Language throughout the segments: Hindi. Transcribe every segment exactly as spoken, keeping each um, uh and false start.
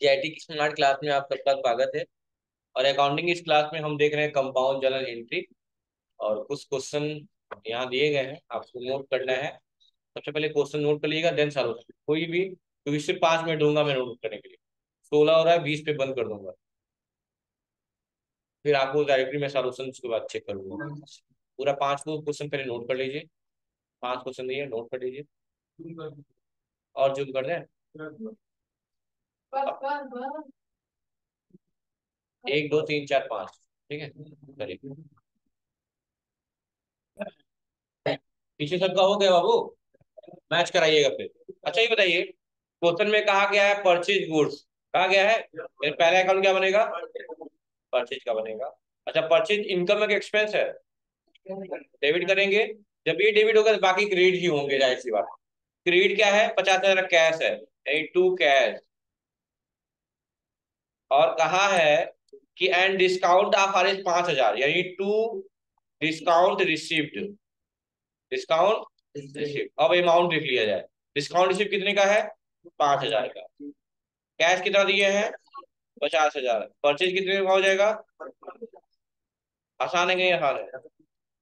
जीआईटी की स्मार्ट क्लास में आप सबका स्वागत है। और अकाउंटिंग इस क्लास में हम देख रहे हैं कंपाउंड जर्नल एंट्री, और कुछ क्वेश्चन यहाँ दिए गए हैं, आपको नोट करना है। सबसे पहले क्वेश्चन नोट कर लीजिएगा, देन सॉल्व करेंगे। कोई भी, क्योंकि सिर्फ पाँच मिनट दूंगा मैं नोट करने के लिए। सोलह हो रहा है, बीस पे बंद कर दूंगा, फिर आपको डायरेक्टली मैं सॉल्यूशन उसके बाद चेक करूंगा। पूरा पाँच क्वेश्चन पहले नोट कर लीजिए, पाँच क्वेश्चन दिए नोट कर लीजिए। और जूम कर रहे हैं, एक दो तीन चार पाँच, ठीक है। चलिए, पीछे सबका हो गया बाबू, मैच कराइएगा फिर। अच्छा, ये बताइए, क्वेश्चन में कहा गया है परचेज गुड्स, कहा गया है फिर पहला अकाउंट क्या बनेगा, परचेज का बनेगा। अच्छा, परचेज इनकम एक एक्सपेंस है, डेबिट करेंगे। जब ये डेबिट होगा तो बाकी क्रेडिट ही होंगे, जाहिर सी बात। क्रेडिट क्या है, पचास हजार कैश है, यानी टू कैश। और कहा है कि and discount of R is पांच हजार, यानी to discount receipt, discount receipt. अब अमाउंट देख लिया जाए, डिस्काउंट रिसिप्ट कितने का है, पांच हजार का। कैश कितना दिए हैं, पचास हजार। परचेज कितने का हो जाएगा, आसान है कि आसान है,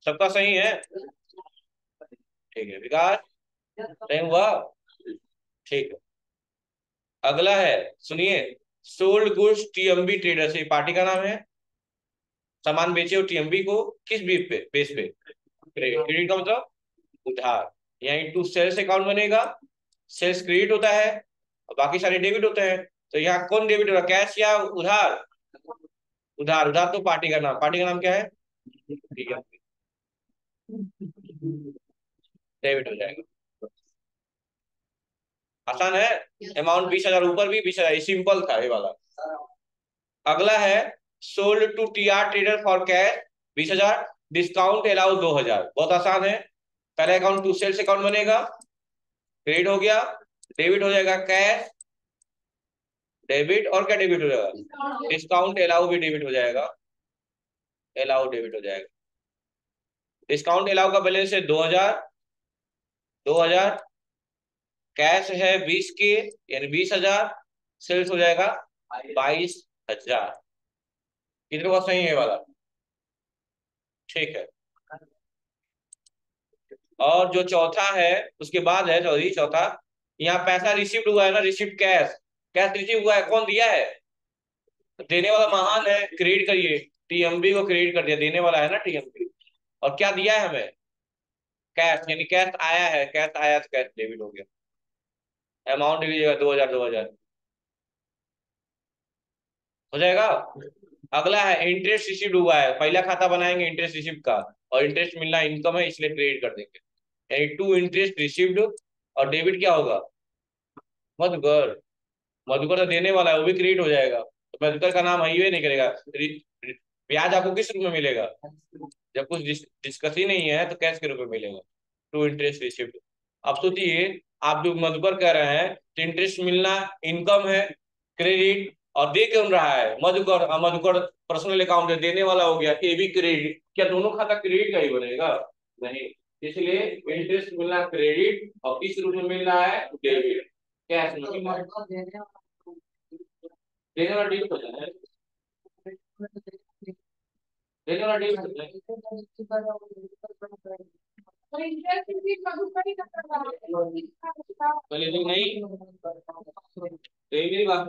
सबका सही है, ठीक है। विकास नहीं हुआ, ठीक है। अगला है, सुनिए, सोल्ड गुड्स टीएमबी ट्रेडर्स, ये पार्टी का नाम है। सामान बेचे हो टीएमबी को, किस बेस पे, बेस पे क्रेडिट का मतलब उधार, यानी टू सेल्स अकाउंट बनेगा। सेल्स क्रेडिट होता है और बाकी सारे डेबिट होते हैं। तो यहाँ कौन डेबिट होगा, कैश या उधार, उधार। उधार तो पार्टी का नाम, पार्टी का नाम क्या है, डेबिट हो जाएगा। आसान है, अमाउंट बीस हजार ऊपर भी, बीस हजार, ये सिंपल था ये वाला। अगला है, sold to TR trader for cash बीस हजार, डिस्काउंट अलाउ दो हजार। बहुत आसान है, पहला अकाउंट टू सेल्स अकाउंट बनेगा, क्रेडिट हो गया, डेबिट हो जाएगा कैश, डेबिट। और क्या डेबिट हो जाएगा, डिस्काउंट अलाउ भी डेबिट हो जाएगा, अलाउ डेबिट हो जाएगा। डिस्काउंट अलाउ का बैलेंस है दो हजार, दो हजार कैश है बीस के, यानी बीस हजार, सेल्स हो जाएगा बाईस हजार। कितने का सही है वाला, ठीक है। और जो चौथा है, उसके बाद है सॉरी चौथा, यहाँ पैसा रिसीव्ड हुआ है ना, रिसीव्ड कैश, कैश रिसीव हुआ है, कौन दिया है, देने वाला महान है। क्रेडिट करिए, टीएमबी को क्रेडिट कर दिया, देने वाला है ना टीएमबी। और क्या दिया है हमें, कैश, यानी कैश आया है, कैश आया तो कैश डेबिट हो गया। अमाउंट लीजिएगा दो हजार, दो हजार हो जाएगा। अगला है, इंटरेस्ट रिसीव्ड हुआ है, पहला खाता बनाएंगे इंटरेस्ट रिसीव्ड का, और इंटरेस्ट मिलना इनकम है इसलिए क्रेडिट कर देंगे, यानी टू इंटरेस्ट रिसीव्ड। और डेबिट क्या होगा, मधुकर, मधुकर तो देने वाला है, वो भी क्रेडिट हो जाएगा, तो मधुकर का नाम हाईवे नहीं करेगा। ब्याज आपको किस रूप में मिलेगा, जब कुछ डिस्कस ही नहीं है तो कैश के रूप में मिलेगा, टू इंटरेस्ट रिसीव्ड। अब सोचिए, आप जो मधुकर कह रहे हैं, तो इंटरेस्ट मिलना इनकम है, क्रेडिट, और दे क्यों रहा है मधुकर, मधुकर पर्सनल अकाउंट है, देने वाला हो गया, ये भी क्रेडिट। क्या दोनों खाता क्रेडिट का ही बनेगा, नहीं, इसलिए इंटरेस्ट मिलना क्रेडिट, और किस रूप में मिल रहा है, डेबिट, कैश देने वाला डेबिट हो जाए, देने वाला डेबिट हो जाए। नहीं, मेरी बात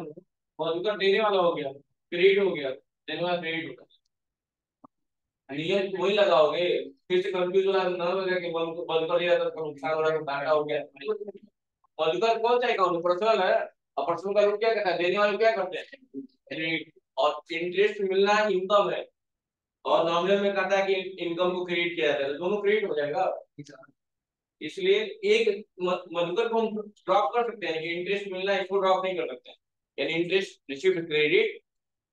मधुकर देने वाला हो गया, क्रेडिट हो गया, देने वाला क्रेडिट होगा, वही लगाओगे, फिर से कंफ्यूज हो रहा है, ना लगा कि मधुकर दिया तो नुकसान हो रहा है, घाटा हो गया। मधुकर कौन सा अकाउंट, पर्सनल है, और पर्सनल का लोग क्या करता है, देने वाले क्या करते हैं, क्रेडिट। और इंटरेस्ट मिलना इनकम है, और नॉमिनल में कहता है कि इनकम को क्रेडिट किया जाता है, दोनों क्रेडिट हो जाएगा। इसलिए एक मधुकर को हम ड्रॉप कर सकते हैं, इंटरेस्ट मिलना इसको ड्रॉप नहीं कर सकते हैं, यानी इंटरेस्ट रिसीव्ड क्रेडिट।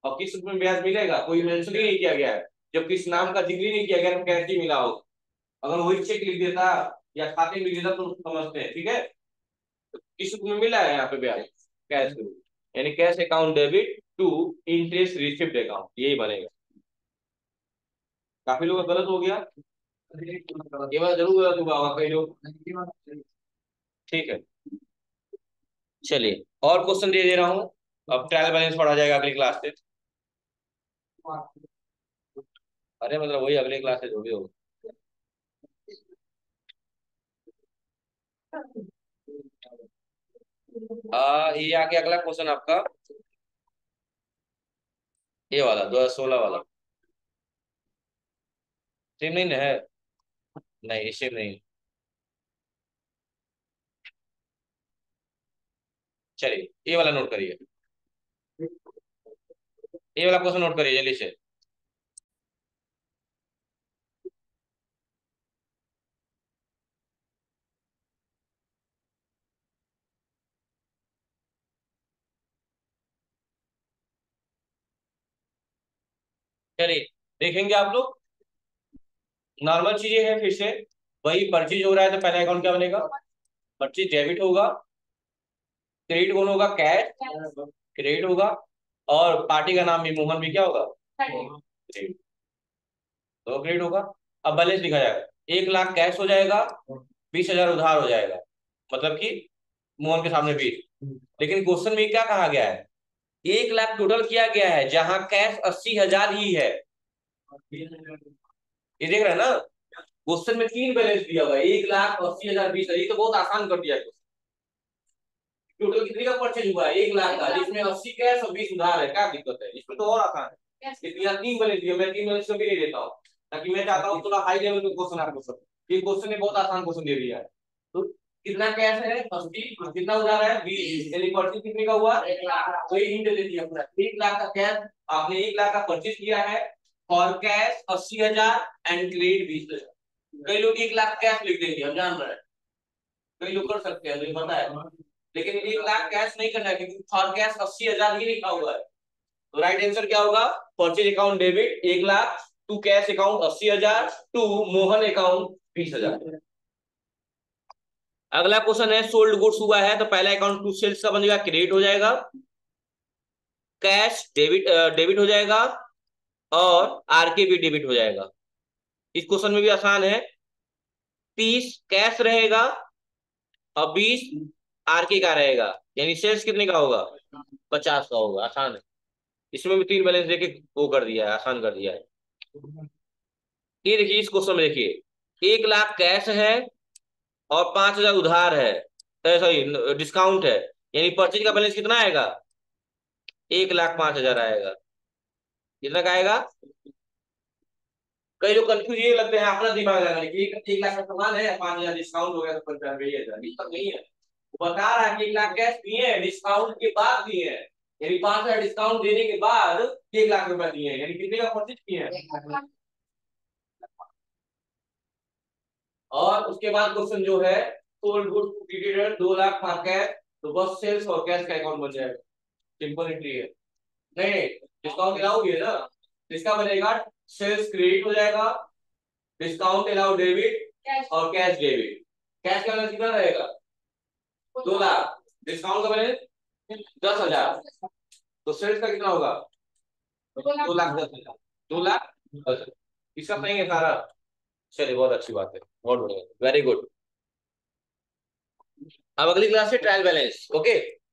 और किस रूप में ब्याज मिलेगा, कोई मेंशन ही नहीं किया गया है, जब किस नाम का जिक्र ही नहीं किया गया, तो कैश ही मिला हो। अगर वही चेक लिख देता या खाते में लिख देता तो समझते हैं, ठीक है। किस रूप में मिला है यहाँ पे ब्याज, कैश, यानी cash account debit to interest received account, यही बनेगा। काफी लोग गलत हो गया, ये बात जरूर गलत हुआ कई लोग, ठीक है। चलिए, और क्वेश्चन दे दे रहा हूँ, अब ट्रायल बैलेंस पढ़ा जाएगा अगली क्लास से। अरे मतलब वही अगली क्लास से जो भी होगा। आ, ये आगे अगला क्वेश्चन आपका ये वाला दो हजार सोलह वाला सेम नहीं है, नहीं सेम नहीं। चलिए ये वाला नोट करिए, ये वाला क्वेश्चन नोट करिए जल्दी से। चलिए देखेंगे आप लोग, नॉर्मल चीजें हैं, फिर से वही परचेज हो रहा है तो पहला अकाउंट क्या बनेगा, परचेज डेबिट होगा, क्रेडिट कौन होगा, कैश क्रेडिट होगा, और पार्टी का नाम भी मोहन भी क्या होगा, क्रेडिट तो क्रेडिट होगा। अब बैलेंस लिखा जाएगा, एक लाख कैश हो जाएगा, बीस हजार उधार हो जाएगा, मतलब कि मोहन के सामने बीस। लेकिन क्वेश्चन में क्या कहा गया है, एक लाख टोटल किया गया है जहां कैश अस्सी हजार ही है, ये देख रहे हैं ना। क्वेश्चन में तीन बैलेंस दिया हुआ है, एक लाख अस्सी हजार बीस हजार, तो बहुत आसान कर दिया। टोटल कितने का परचेज हुआ है, एक लाख का, जिसमें अस्सी कैश और बीस उधार है, क्या दिक्कत है, इसमें तो और आसान है। इसलिए तीन बैलेंस दिया, मैं तीन बैलेंस कभी नहीं देता हूँ, ताकि मैं चाहता हूँ थोड़ा हाई लेवल का क्वेश्चन आपको सब। ये क्वेश्चन ने बहुत आसान क्वेश्चन दे दिया है। तो कितना कैश है अस्सी, कितना उधार है बीस, यानी परचेज कितने का हुआ, एक लाख। वही हिंट दे दिया पूरा, एक लाख का कैश, आपने एक लाख का परचेज किया है, और कैश अस्सी हजार एंड क्रेडिट बीस हजार। कई लोग एक लाख कैश लिख देंगे, हम जान रहे हैं, कई लोग कर सकते हैं, मुझे पता है, लेकिन एक लाख कैश नहीं करना है क्योंकि फॉर कैश अस्सी हजार ही लिखा हुआ है। तो राइट आंसर क्या होगा, परचेज अकाउंट डेबिट एक लाख टू कैश अकाउंट अस्सी हजार टू मोहन अकाउंट बीस हजार। अगला क्वेश्चन है सोल्ड गुड्स हुआ है तो पहला अकाउंट टू सेल्स का बनेगा, क्रेडिट हो जाएगा, कैश डेबिट डेबिट हो जाएगा, और आरके भी डेबिट हो जाएगा। इस क्वेश्चन में भी आसान है, तीस कैश रहेगा और बीस आरके का रहेगा, यानी सेल्स कितने का होगा, पचास का होगा। आसान है, इसमें भी तीन बैलेंस देके वो कर दिया है, आसान कर दिया है। ये देखिए इस क्वेश्चन में देखिए, एक लाख कैश है और पांच हजार उधार है, सॉरी डिस्काउंट है, यानी परचेज का बैलेंस कितना आएगा, एक लाख पांच हजार आएगा। कितना का आएगा, कई लोग कंफ्यूज ये लगते हैं, अपना दिमाग लगाने की, एक लाख का सामान है, पांच हजार डिस्काउंट हो गया तो पंचानवे हजार, इतना नहीं है। बता रहा है कि एक लाख कैश दिए हैं, डिस्काउंट के बाद दिए हैं, यानी पांच हजार डिस्काउंट देने के बाद एक लाख रुपया दिए हैं, यानी कितने का परचेज किए हैं। और उसके बाद क्वेश्चन जो है सोल्ड गुड्स क्रेडिट दो लाख था कैश, तो बस सेल्स और कैश का अकाउंट बन जाएगा, सिंपल एंट्री है। नहीं डिस्काउंट अलाउड है ना, इसका बनेगा सेल्स क्रेडिट हो जाएगा, डिस्काउंट अलाउड डेबिट और कैश डेबिट। कैश का बैलेंस कितना रहेगा, दो लाख, डिस्काउंट का बैलेंस दस हजार, तो सेल्स का कितना होगा, दो लाख दस हजार, दो लाख दस हजार। इसका सही है सारा, चलिए बहुत अच्छी बात है, बहुत बढ़िया, वेरी गुड। अब अगली क्लास है ट्रायल बैलेंस, ओके।